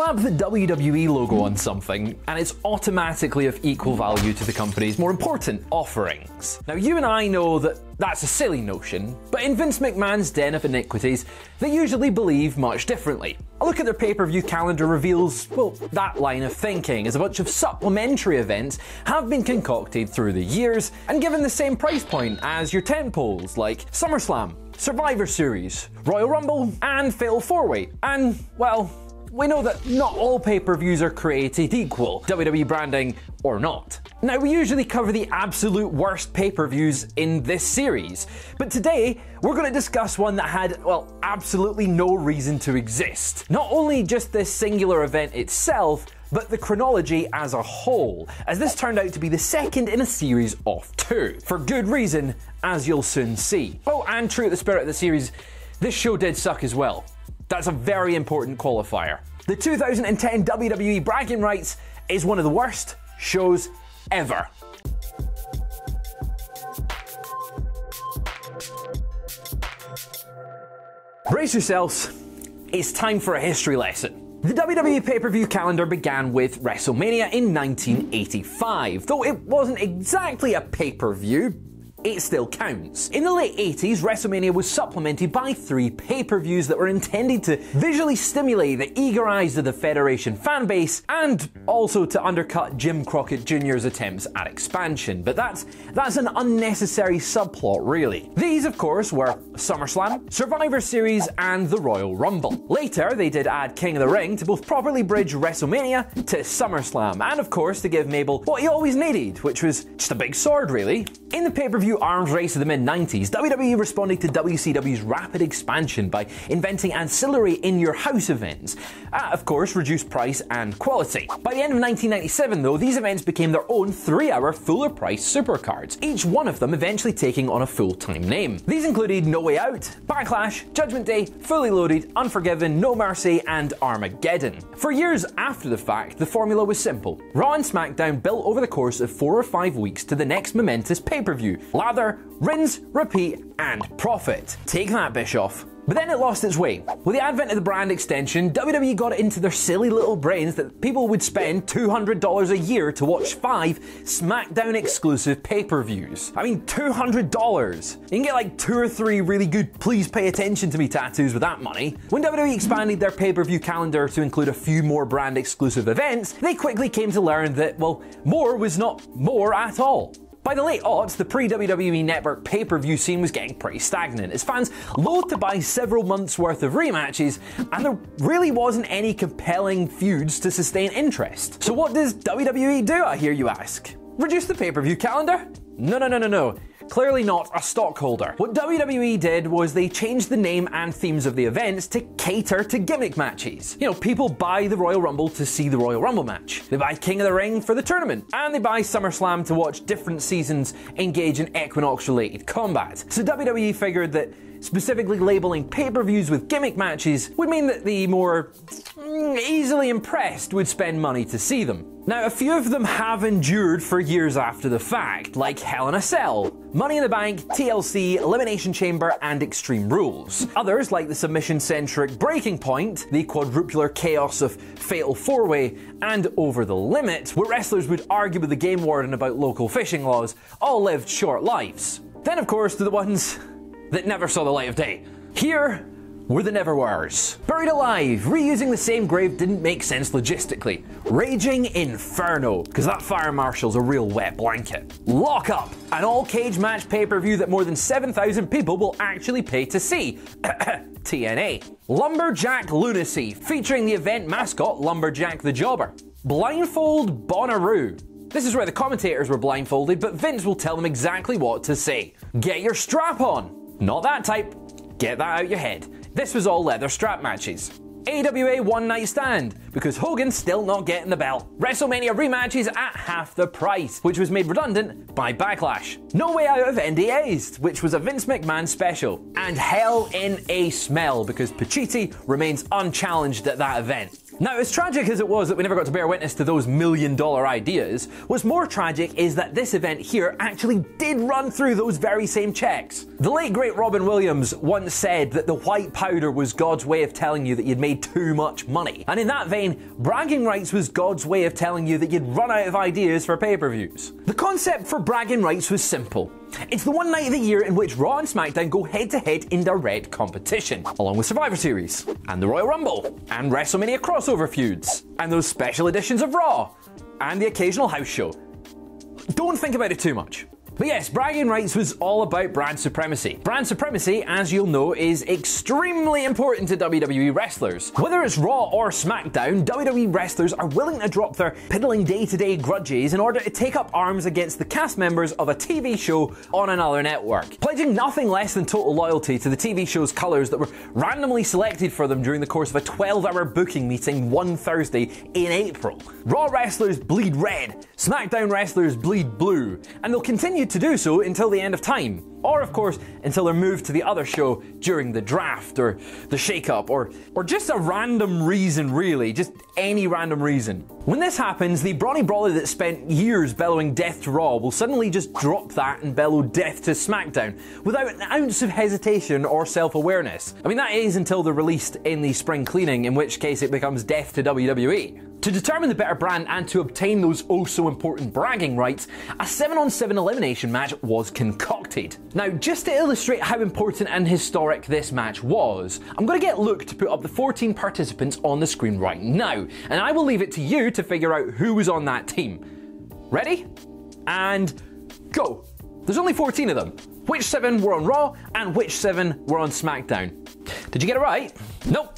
Slap the WWE logo on something, and it's automatically of equal value to the company's more important offerings. Now, you and I know that that's a silly notion, but in Vince McMahon's den of iniquities, they usually believe much differently. A look at their pay-per-view calendar reveals, well, that line of thinking, as a bunch of supplementary events have been concocted through the years and given the same price point as your tentpoles like SummerSlam, Survivor Series, Royal Rumble, and Fatal 4-Way. And, well, we know that not all pay-per-views are created equal, WWE branding or not. Now, we usually cover the absolute worst pay-per-views in this series, but today we're going to discuss one that had, well, absolutely no reason to exist. Not only just this singular event itself, but the chronology as a whole, as this turned out to be the second in a series of two. For good reason, as you'll soon see. Oh, and true to the spirit of the series, this show did suck as well. That's a very important qualifier. The 2010 WWE Bragging Rights is one of the worst shows ever. Brace yourselves, it's time for a history lesson. The WWE pay-per-view calendar began with WrestleMania in 1985, though it wasn't exactly a pay-per-view. It still counts. In the late 80s, WrestleMania was supplemented by three pay-per-views that were intended to visually stimulate the eager eyes of the Federation fanbase and also to undercut Jim Crockett Jr.'s attempts at expansion, but that's an unnecessary subplot, really. These, of course, were SummerSlam, Survivor Series, and the Royal Rumble. Later, they did add King of the Ring to both properly bridge WrestleMania to SummerSlam, and of course, to give Mabel what he always needed, which was just a big sword, really. In the pay-per-view arms race of the mid-90s, WWE responded to WCW's rapid expansion by inventing ancillary in-your-house events at, of course, reduced price and quality. By the end of 1997, though, these events became their own three-hour fuller-price supercards, each one of them eventually taking on a full-time name. These included No Way Out, Backlash, Judgment Day, Fully Loaded, Unforgiven, No Mercy, and Armageddon. For years after the fact, the formula was simple. Raw and SmackDown built over the course of 4 or 5 weeks to the next momentous pay-per-view. Lather, rinse, repeat, and profit. Take that, Bischoff. But then it lost its way. With the advent of the brand extension, WWE got it into their silly little brains that people would spend $200 a year to watch 5 SmackDown exclusive pay-per-views. I mean, $200! You can get like 2 or 3 really good please pay attention to me tattoos with that money. When WWE expanded their pay-per-view calendar to include a few more brand exclusive events, they quickly came to learn that, well, more was not more at all. By the late aughts, the pre-WWE Network pay-per-view scene was getting pretty stagnant, as fans loathed to buy several months' worth of rematches, and there really wasn't any compelling feuds to sustain interest. So what does WWE do, I hear you ask? Reduce the pay-per-view calendar? No. Clearly not a stockholder. What WWE did was they changed the name and themes of the events to cater to gimmick matches. You know, people buy the Royal Rumble to see the Royal Rumble match. They buy King of the Ring for the tournament. And they buy SummerSlam to watch different seasons engage in Equinox-related combat. So WWE figured that specifically labeling pay-per-views with gimmick matches would mean that the more easily impressed would spend money to see them. Now, a few of them have endured for years after the fact, like Hell in a Cell, Money in the Bank, TLC, Elimination Chamber, and Extreme Rules. Others, like the submission-centric Breaking Point, the quadrupler chaos of Fatal 4-Way, and Over the Limit, where wrestlers would argue with the game warden about local fishing laws, all lived short lives. Then, of course, to the ones that never saw the light of day. Here were the never-weres. Buried Alive, reusing the same grave didn't make sense logistically. Raging Inferno, because that fire marshal's a real wet blanket. Lock Up, an all-cage match pay-per-view that more than 7,000 people will actually pay to see. TNA. Lumberjack Lunacy, featuring the event mascot Lumberjack the Jobber. Blindfold Bonnaroo. This is where the commentators were blindfolded, but Vince will tell them exactly what to say. Get your strap on. Not that type, get that out your head. This was all leather strap matches. AWA One Night Stand, because Hogan's still not getting the belt. WrestleMania rematches at half the price, which was made redundant by Backlash. No Way Out of NDAs, which was a Vince McMahon special. And Hell in a Smell, because Pacitti remains unchallenged at that event. Now, as tragic as it was that we never got to bear witness to those $1 million ideas, what's more tragic is that this event here actually did run through those very same checks. The late great Robin Williams once said that the white powder was God's way of telling you that you'd made too much money. And in that vein, Bragging Rights was God's way of telling you that you'd run out of ideas for pay-per-views. The concept for Bragging Rights was simple. It's the one night of the year in which Raw and SmackDown go head-to-head in direct competition, along with Survivor Series, and the Royal Rumble, and WrestleMania crossover feuds, and those special editions of Raw, and the occasional house show. Don't think about it too much. But yes, Bragging Rights was all about brand supremacy. Brand supremacy, as you'll know, is extremely important to WWE wrestlers. Whether it's Raw or SmackDown, WWE wrestlers are willing to drop their piddling day-to-day grudges in order to take up arms against the cast members of a TV show on another network, pledging nothing less than total loyalty to the TV show's colours that were randomly selected for them during the course of a 12-hour booking meeting one Thursday in April. Raw wrestlers bleed red, SmackDown wrestlers bleed blue, and they'll continue to do so until the end of time, or of course until they're moved to the other show during the draft or the shake-up or just a random reason, really, just any random reason. When this happens, the brawny brawler that spent years bellowing death to Raw will suddenly just drop that and bellow death to SmackDown without an ounce of hesitation or self-awareness. I mean, that is until they're released in the spring cleaning, in which case it becomes death to WWE. To determine the better brand and to obtain those oh-so-important bragging rights, a 7-on-7 elimination match was concocted. Now, just to illustrate how important and historic this match was, I'm going to get Luke to put up the 14 participants on the screen right now, and I will leave it to you to figure out who was on that team. Ready? And go! There's only 14 of them. Which 7 were on Raw and which 7 were on SmackDown? Did you get it right? Nope.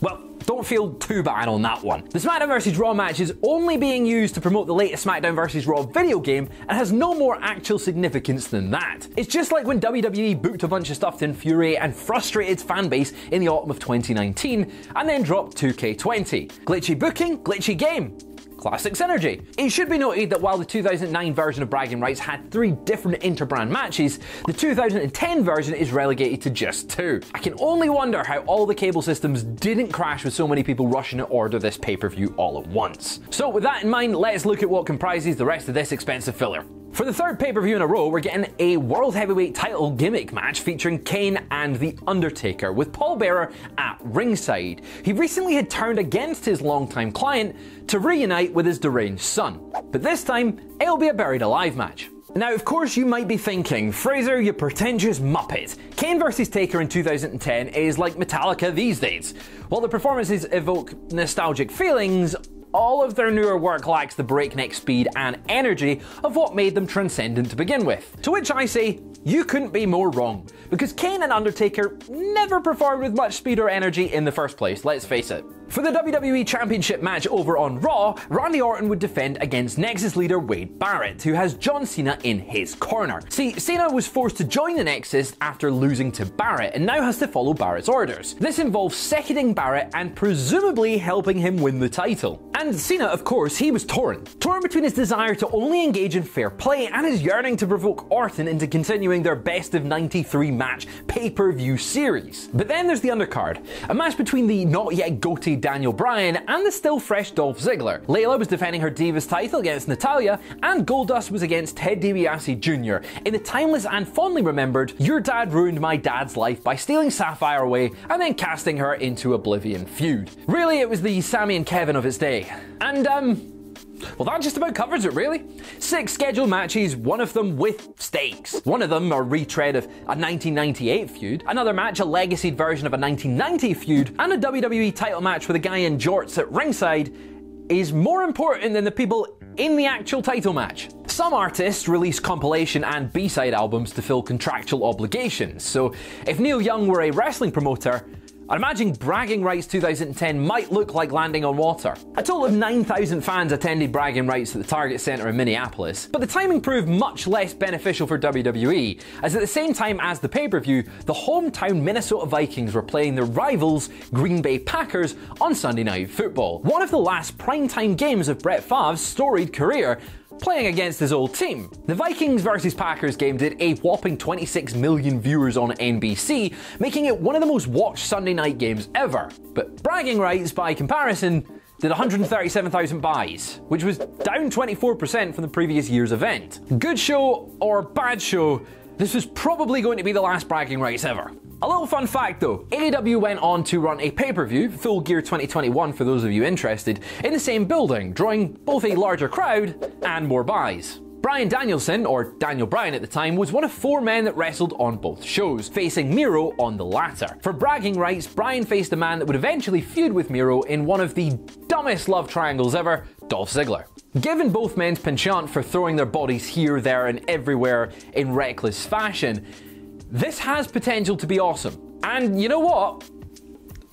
Well, don't feel too bad on that one. The SmackDown vs Raw match is only being used to promote the latest SmackDown vs Raw video game and has no more actual significance than that. It's just like when WWE booked a bunch of stuff to infuriate and frustrate its fanbase in the autumn of 2019 and then dropped 2K20. Glitchy booking, glitchy game. Classic synergy. It should be noted that while the 2009 version of Bragging Rights had 3 different interbrand matches, the 2010 version is relegated to just 2. I can only wonder how all the cable systems didn't crash with so many people rushing to order this pay-per-view all at once. So with that in mind, let's look at what comprises the rest of this expensive filler. For the 3rd pay-per-view in a row, we're getting a World Heavyweight title gimmick match featuring Kane and The Undertaker, with Paul Bearer at ringside. He recently had turned against his longtime client to reunite with his deranged son, but this time it'll be a Buried Alive match. Now, of course, you might be thinking, Fraser, you pretentious muppet. Kane vs Taker in 2010 is like Metallica these days. While the performances evoke nostalgic feelings, all of their newer work lacks the breakneck speed and energy of what made them transcendent to begin with. To which I say, you couldn't be more wrong, because Kane and Undertaker never performed with much speed or energy in the first place, let's face it. For the WWE Championship match over on Raw, Randy Orton would defend against Nexus leader Wade Barrett, who has John Cena in his corner. See, Cena was forced to join the Nexus after losing to Barrett and now has to follow Barrett's orders. This involves seconding Barrett and presumably helping him win the title. And Cena, of course, he was torn between his desire to only engage in fair play and his yearning to provoke Orton into continuing their best of 93 match pay-per-view series. But then there's the undercard, a match between the not yet goated Daniel Bryan and the still fresh Dolph Ziggler. Layla was defending her Divas title against Natalya, and Goldust was against Ted DiBiase Jr. in the timeless and fondly remembered Your Dad Ruined My Dad's Life by Stealing Sapphire Away and then Casting Her into Oblivion feud. Really, it was the Sami and Kevin of its day. And well, that just about covers it, really. 6 scheduled matches, one of them with stakes. One of them a retread of a 1998 feud, another match a legacied version of a 1990 feud, and a WWE title match with a guy in jorts at ringside is more important than the people in the actual title match. Some artists release compilation and B-side albums to fill contractual obligations, so if Neil Young were a wrestling promoter, I'd imagine Bragging Rights 2010 might look like landing on water. A total of 9,000 fans attended Bragging Rights at the Target Center in Minneapolis, but the timing proved much less beneficial for WWE, as at the same time as the pay-per-view, the hometown Minnesota Vikings were playing their rivals, Green Bay Packers, on Sunday Night Football, one of the last primetime games of Brett Favre's storied career, playing against his old team. The Vikings vs Packers game did a whopping 26 million viewers on NBC, making it one of the most watched Sunday night games ever. But Bragging Rights, by comparison, did 137,000 buys, which was down 24% from the previous year's event. Good show or bad show, this was probably going to be the last Bragging Rights ever. A little fun fact though, AEW went on to run a pay-per-view, Full Gear 2021 for those of you interested, in the same building, drawing both a larger crowd and more buys. Bryan Danielson, or Daniel Bryan at the time, was one of four men that wrestled on both shows, facing Miro on the latter. For Bragging Rights, Bryan faced a man that would eventually feud with Miro in one of the dumbest love triangles ever, Dolph Ziggler. Given both men's penchant for throwing their bodies here, there and everywhere in reckless fashion, this has potential to be awesome. And you know what?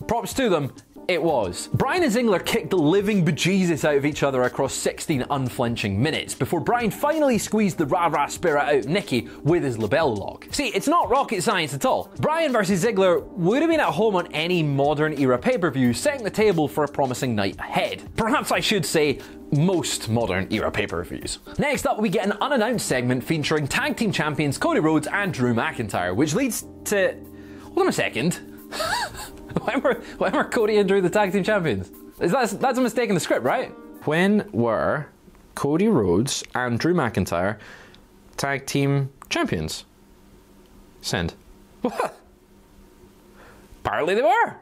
Props to them. It was. Bryan and Ziggler kicked the living bejesus out of each other across 16 unflinching minutes, before Bryan finally squeezed the rah-rah spirit out of Nikki with his label lock. See, it's not rocket science at all. Bryan versus Ziggler would have been at home on any modern era pay-per-view, setting the table for a promising night ahead. Perhaps I should say, most modern era pay-per-views. Next up, we get an unannounced segment featuring tag team champions Cody Rhodes and Drew McIntyre, which leads to... hold on a second. When were Cody and Drew the tag team champions? That's a mistake in the script, right? When were Cody Rhodes and Drew McIntyre tag team champions? Send. What? Apparently they were.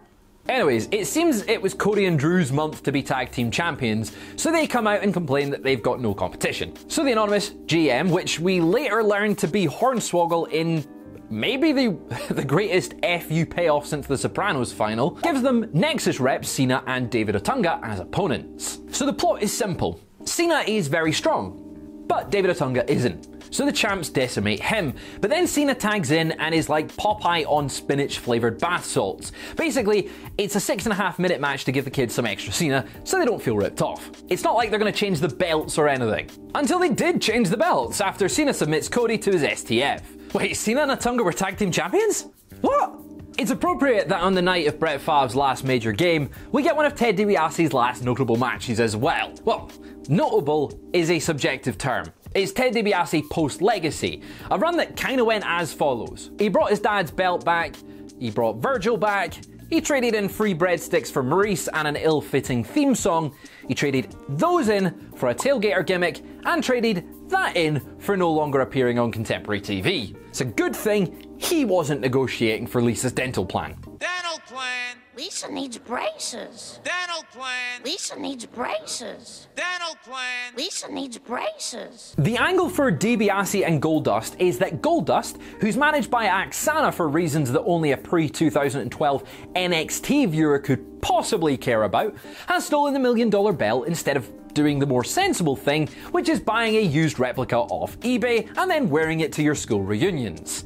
Anyways, it seems it was Cody and Drew's month to be tag team champions, so they come out and complain that they've got no competition. So the anonymous GM, which we later learned to be Hornswoggle in maybe the greatest FU payoff since the Sopranos final, gives them Nexus reps Cena and David Otunga as opponents. So the plot is simple. Cena is very strong, but David Otunga isn't. So the champs decimate him, but then Cena tags in and is like Popeye on spinach flavored bath salts. Basically, it's a 6.5 minute match to give the kids some extra Cena so they don't feel ripped off. It's not like they're gonna change the belts or anything. Until they did change the belts after Cena submits Cody to his STF. Wait, Cena and Otunga were tag team champions? What? It's appropriate that on the night of Brett Favre's last major game, we get one of Ted DiBiase's last notable matches as well. Well, notable is a subjective term. It's Ted DiBiase post-Legacy, a run that kinda went as follows. He brought his dad's belt back, he brought Virgil back, he traded in free breadsticks for Maurice and an ill-fitting theme song, he traded those in for a tailgater gimmick, and traded that in for no longer appearing on contemporary TV. It's a good thing he wasn't negotiating for Lisa's dental plan. Dental plan! Lisa needs braces. Dental plan! Lisa needs braces. Dental plan! Lisa needs braces. The angle for DiBiase and Goldust is that Goldust, who's managed by Axana for reasons that only a pre-2012 NXT viewer could possibly care about, has stolen the $1 million belt instead of doing the more sensible thing, which is buying a used replica off eBay and then wearing it to your school reunions.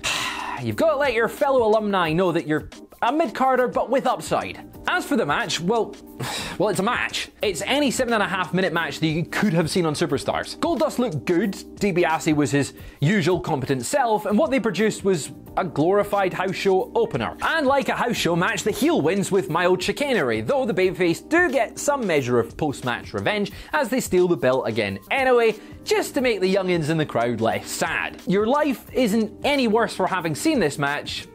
You've got to let your fellow alumni know that you're a mid-carder but with upside. As for the match, well, it's a match. It's any 7.5 minute match that you could have seen on Superstars. Goldust looked good, DiBiase was his usual competent self, and what they produced was a glorified house show opener. And like a house show match, the heel wins with mild chicanery, though the babyface do get some measure of post-match revenge as they steal the belt again anyway, just to make the youngins in the crowd less sad. Your life isn't any worse for having seen this match,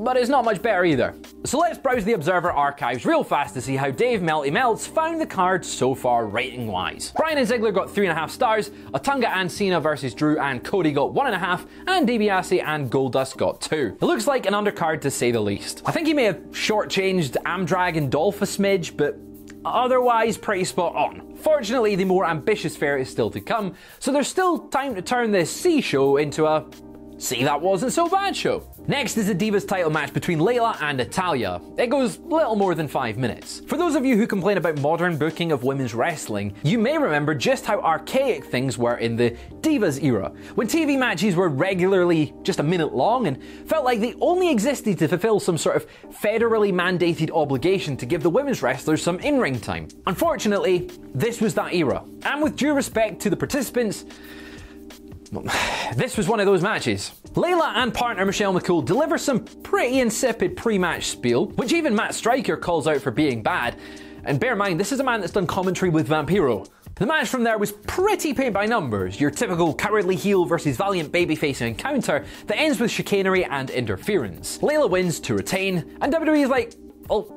but it's not much better either. So let's browse the Observer archives real fast to see how Dave Melty Melts found the card so far rating wise. Bryan and Ziggler got 3.5 stars, Otunga and Cena versus Drew and Cody got 1.5, and DiBiase and Goldust got 2. It looks like an undercard to say the least. I think he may have shortchanged Amdrag and Dolph a smidge, but otherwise pretty spot on. Fortunately, the more ambitious fare is still to come, so there's still time to turn this C show into a See That Wasn't So Bad show. Next is a Divas title match between Layla and Natalya. It goes little more than 5 minutes. For those of you who complain about modern booking of women's wrestling, you may remember just how archaic things were in the Divas era, when TV matches were regularly just a minute long and felt like they only existed to fulfill some sort of federally mandated obligation to give the women's wrestlers some in-ring time. Unfortunately, this was that era. And with due respect to the participants, this was one of those matches. Layla and partner Michelle McCool deliver some pretty insipid pre-match spiel, which even Matt Stryker calls out for being bad, and bear in mind this is a man that's done commentary with Vampiro. The match from there was pretty paint by numbers, your typical cowardly heel versus valiant babyface encounter that ends with chicanery and interference. Layla wins to retain, and WWE is like, well,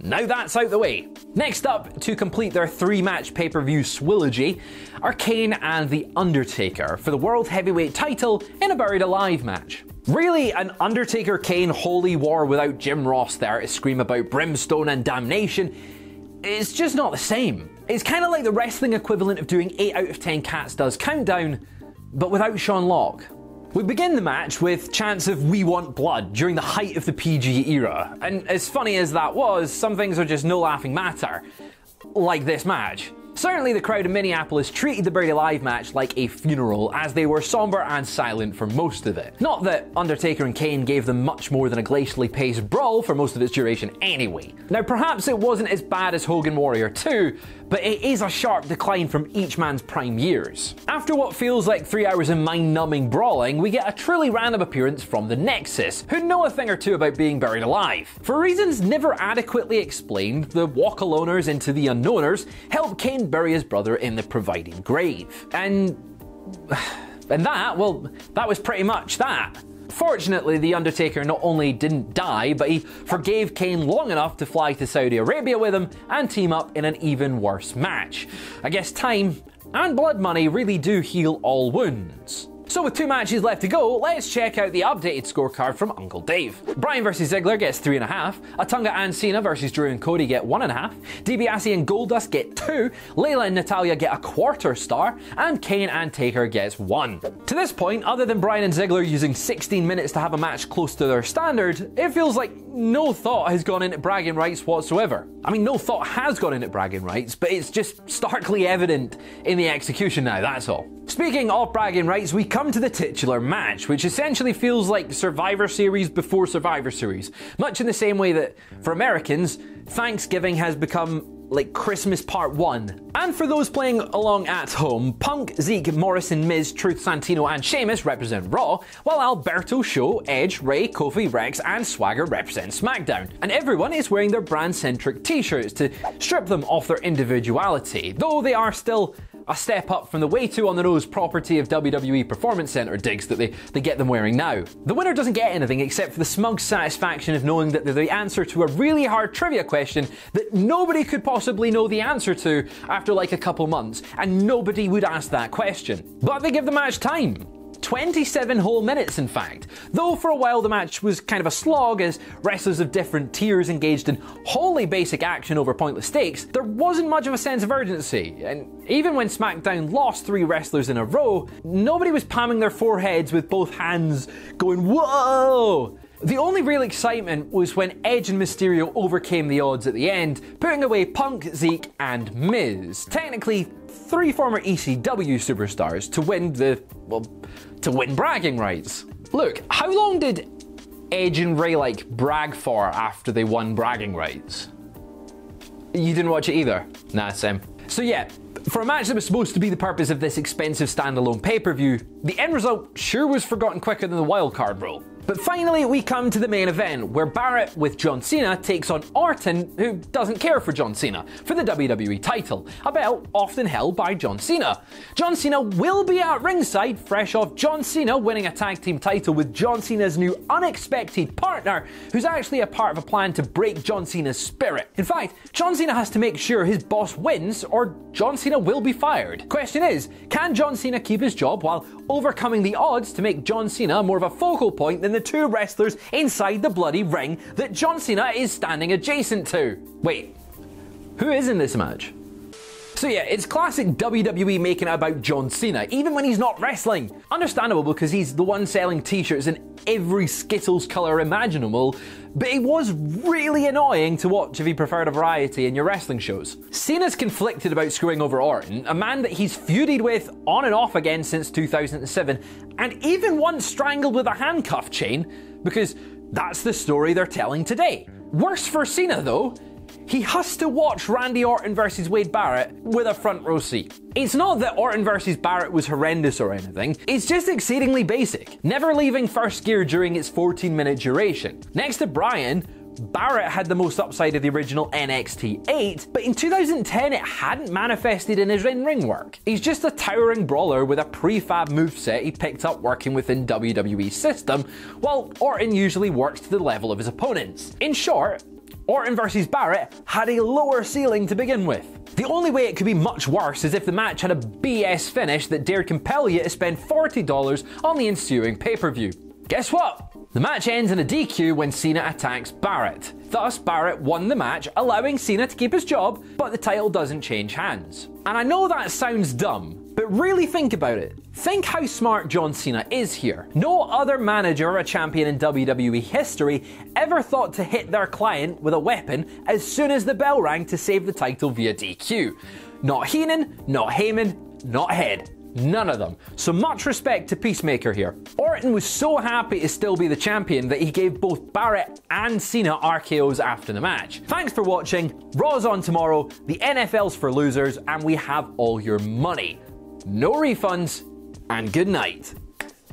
Now that's out the way. Next up, to complete their three-match pay-per-view swilogy, are Kane and The Undertaker for the World Heavyweight title in a Buried Alive match. Really, an Undertaker-Kane holy war without Jim Ross there to scream about brimstone and damnation, it's just not the same. It's kind of like the wrestling equivalent of doing 8 out of 10 Cats Does Countdown, but without Sean Locke. We begin the match with chants of "We Want Blood" during the height of the PG era, and as funny as that was, some things are just no laughing matter, like this match. Certainly the crowd in Minneapolis treated the Buried Alive match like a funeral, as they were somber and silent for most of it. Not that Undertaker and Kane gave them much more than a glacially paced brawl for most of its duration anyway. Now perhaps it wasn't as bad as Hogan Warrior 2, but it is a sharp decline from each man's prime years. After what feels like 3 hours of mind-numbing brawling, we get a truly random appearance from the Nexus, who know a thing or two about being buried alive. For reasons never adequately explained, the walk-aloners into the unknowners help Kane bury his brother in the provided grave. And that, well, that was pretty much that. Fortunately, The Undertaker not only didn't die, but he forgave Kane long enough to fly to Saudi Arabia with him and team up in an even worse match. I guess time and blood money really do heal all wounds. So with 2 matches left to go, let's check out the updated scorecard from Uncle Dave. Bryan vs Ziggler gets 3.5, Otunga and Cena vs Drew and Cody get 1.5, DiBiase and Goldust get 2, Layla and Natalya get a 1/4 star, and Kane and Taker gets 1. To this point, other than Bryan and Ziggler using 16 minutes to have a match close to their standard, it feels like no thought has gone into Bragging Rights whatsoever. I mean, no thought has gone into Bragging Rights, but it's just starkly evident in the execution now, that's all. Speaking of Bragging Rights, we come to the titular match, which essentially feels like Survivor Series before Survivor Series, much in the same way that, for Americans, Thanksgiving has become like Christmas Part 1. And for those playing along at home, Punk, Zeke, Morrison, Miz, Truth, Santino and Sheamus represent Raw, while Alberto, Show, Edge, Ray, Kofi, Rex and Swagger represent SmackDown. And everyone is wearing their brand-centric t-shirts to strip them off their individuality, though they are still a step up from the way too on the nose property of WWE Performance Center digs that they get them wearing now. The winner doesn't get anything except for the smug satisfaction of knowing that they're the answer to a really hard trivia question that nobody could possibly know the answer to after like a couple months, and nobody would ask that question. But they give the match time. 27 whole minutes, in fact, though for a while the match was kind of a slog as wrestlers of different tiers engaged in wholly basic action over pointless stakes. There wasn't much of a sense of urgency, and even when SmackDown lost 3 wrestlers in a row, nobody was palming their foreheads with both hands going whoa. The only real excitement was when Edge and Mysterio overcame the odds at the end, putting away Punk, Zeke and Miz, technically 3 former ECW superstars, to win the, well, to win Bragging Rights. Look, how long did Edge and Ray like brag for after they won Bragging Rights? You didn't watch it either? Nah, same. So yeah, for a match that was supposed to be the purpose of this expensive standalone pay-per-view, the end result sure was forgotten quicker than the wildcard rule. But finally we come to the main event, where Barrett with John Cena takes on Orton, who doesn't care for John Cena, for the WWE title, a belt often held by John Cena. John Cena will be at ringside, fresh off John Cena winning a tag team title with John Cena's new unexpected partner, who's actually a part of a plan to break John Cena's spirit. In fact, John Cena has to make sure his boss wins or John Cena will be fired. Question is, can John Cena keep his job while overcoming the odds to make John Cena more of a focal point than the 2 wrestlers inside the bloody ring that John Cena is standing adjacent to? Wait, who is in this match? So yeah, it's classic WWE making it about John Cena, even when he's not wrestling. Understandable, because he's the one selling t-shirts in every Skittles colour imaginable, but it was really annoying to watch if you preferred a variety in your wrestling shows. Cena's conflicted about screwing over Orton, a man that he's feuded with on and off again since 2007, and even once strangled with a handcuff chain, because that's the story they're telling today. Worse for Cena though, he has to watch Randy Orton versus Wade Barrett with a front row seat. It's not that Orton versus Barrett was horrendous or anything, it's just exceedingly basic, never leaving first gear during its 14-minute duration. Next to Bryan, Barrett had the most upside of the original NXT 8, but in 2010 it hadn't manifested in his in-ring work. He's just a towering brawler with a prefab moveset he picked up working within WWE's system, while Orton usually works to the level of his opponents. In short, Orton versus Barrett had a lower ceiling to begin with. The only way it could be much worse is if the match had a BS finish that dared compel you to spend $40 on the ensuing pay-per-view. Guess what? The match ends in a DQ when Cena attacks Barrett. Thus, Barrett won the match, allowing Cena to keep his job, but the title doesn't change hands. And I know that sounds dumb, but really think about it. Think how smart John Cena is here. No other manager or a champion in WWE history ever thought to hit their client with a weapon as soon as the bell rang to save the title via DQ. Not Heenan, not Heyman, not Head. None of them. So much respect to Peacemaker here. Orton was so happy to still be the champion that he gave both Barrett and Cena RKOs after the match. Thanks for watching, Raw's on tomorrow, the NFL's for losers, and we have all your money. No refunds, and good night.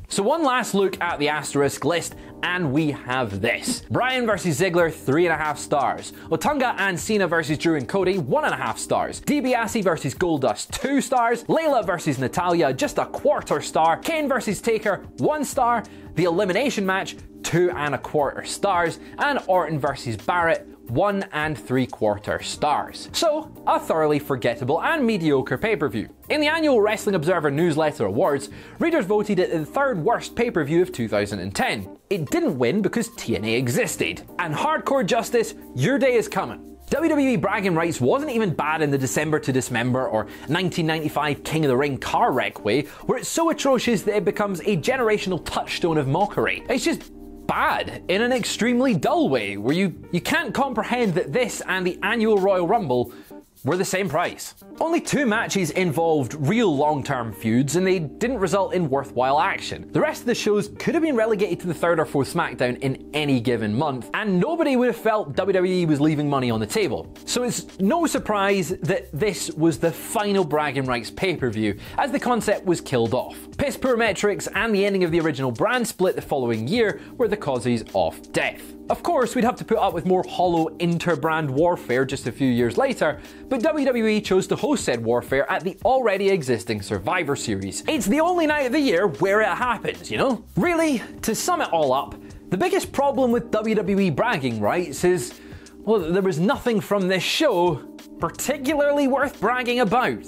So one last look at the asterisk list, and we have this. Bryan versus Ziggler, 3.5 stars. Otunga and Cena versus Drew and Cody, 1.5 stars. DiBiase versus Goldust, 2 stars. Layla versus Natalya, just a 1/4 star. Kane versus Taker, 1 star. The elimination match, 2.25 stars. And Orton versus Barrett, 1.75 stars. So, a thoroughly forgettable and mediocre pay-per-view. In the annual Wrestling Observer Newsletter Awards, readers voted it the third worst pay-per-view of 2010. It didn't win because TNA existed. And Hardcore Justice, your day is coming. WWE Bragging Rights wasn't even bad in the December to Dismember or 1995 King of the Ring car wreck way, where it's so atrocious that it becomes a generational touchstone of mockery. It's just bad in an extremely dull way, where you can't comprehend that this and the annual Royal Rumble were the same price. Only 2 matches involved real long-term feuds, and they didn't result in worthwhile action. The rest of the shows could have been relegated to the 3rd or 4th SmackDown in any given month, and nobody would have felt WWE was leaving money on the table. So it's no surprise that this was the final Bragging Rights pay-per-view, as the concept was killed off. Piss poor metrics and the ending of the original brand split the following year were the causes of death. Of course, we'd have to put up with more hollow inter-brand warfare just a few years later, but WWE chose to host said warfare at the already existing Survivor Series. It's the only night of the year where it happens, you know? Really, to sum it all up, the biggest problem with WWE Bragging Rights is, well, there was nothing from this show particularly worth bragging about.